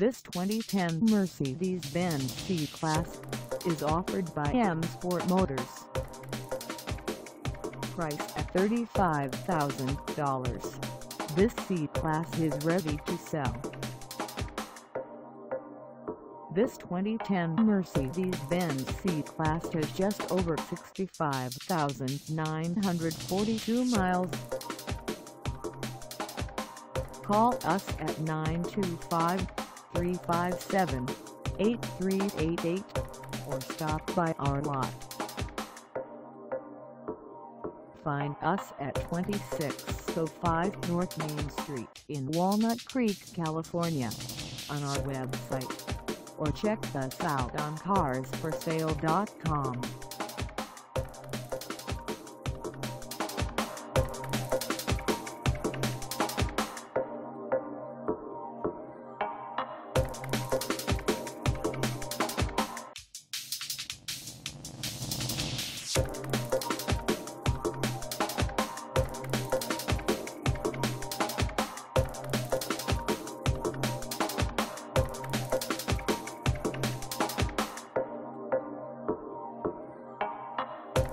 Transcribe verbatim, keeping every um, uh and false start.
This twenty ten Mercedes-Benz C-Class is offered by M Sport Motors. Priced at thirty-five thousand dollars, this C-Class is ready to sell. This twenty ten Mercedes-Benz C-Class has just over sixty-five thousand nine hundred forty-two miles. Call us at nine two five, three five seven, eight three eight eight or stop by our lot. Find us at twenty-six oh five North Main Street in Walnut Creek, California on our website, or check us out on cars for sale dot com.